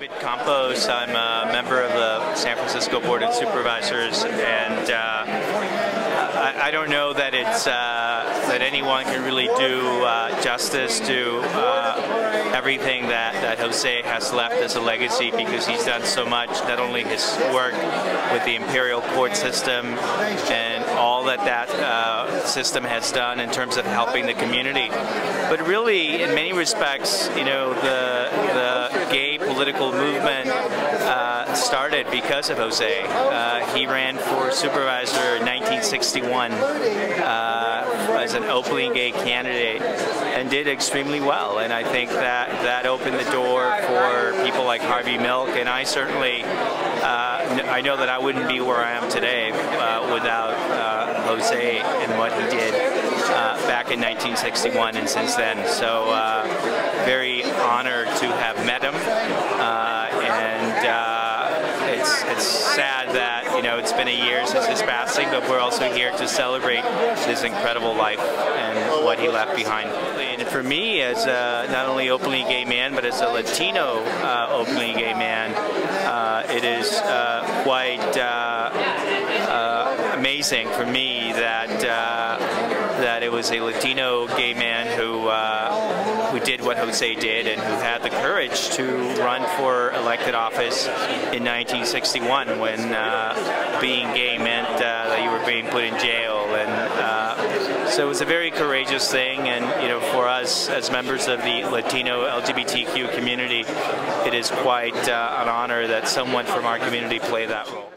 David Campos. I'm a member of the San Francisco Board of Supervisors, and I don't know that it's that anyone can really do justice to everything that Jose has left as a legacy, because he's done so much, not only his work with the Imperial Court System and all that system has done in terms of helping the community. But really, in many respects, you know, the gay political movement started because of Jose. He ran for supervisor in 1961 as an openly gay candidate and did extremely well. And I think that opened the door for people like Harvey Milk, and I certainly, I know that I wouldn't be where I am today without Jose and what he did back in 1961 and since then. So very honored to have met him. It's sad that, you know, it's been a year since his passing, but we're also here to celebrate his incredible life and what he left behind. And for me, as not only openly gay man, but as a Latino openly gay man, it is quite amazing for me that that it was a Latino gay man who did what Jose did and who had the courage to run for elected office in 1961, when being gay meant that you were being put in jail. And so it was a very courageous thing, and you know, for us as members of the Latino LGBTQ community, it is quite an honor that someone from our community played that role.